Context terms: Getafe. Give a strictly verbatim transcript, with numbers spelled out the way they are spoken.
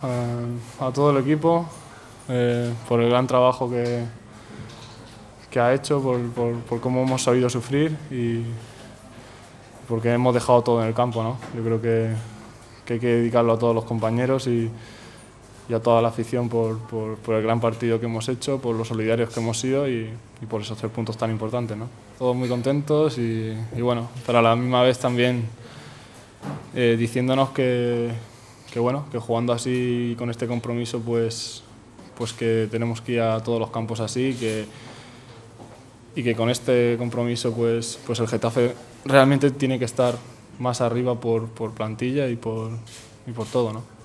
A, a todo el equipo eh, por el gran trabajo que, que ha hecho, por, por, por cómo hemos sabido sufrir y porque hemos dejado todo en el campo, ¿no? Yo creo que, que hay que dedicarlo a todos los compañeros y, y a toda la afición por, por, por el gran partido que hemos hecho, por los solidarios que hemos sido y, y por esos tres puntos tan importantes, ¿no? Todos muy contentos y, y bueno, pero a la misma vez también eh, diciéndonos que, que bueno, que jugando así con este compromiso pues, pues que tenemos que ir a todos los campos así que, y que con este compromiso pues, pues el Getafe realmente tiene que estar más arriba por, por plantilla y por, y por todo, ¿no?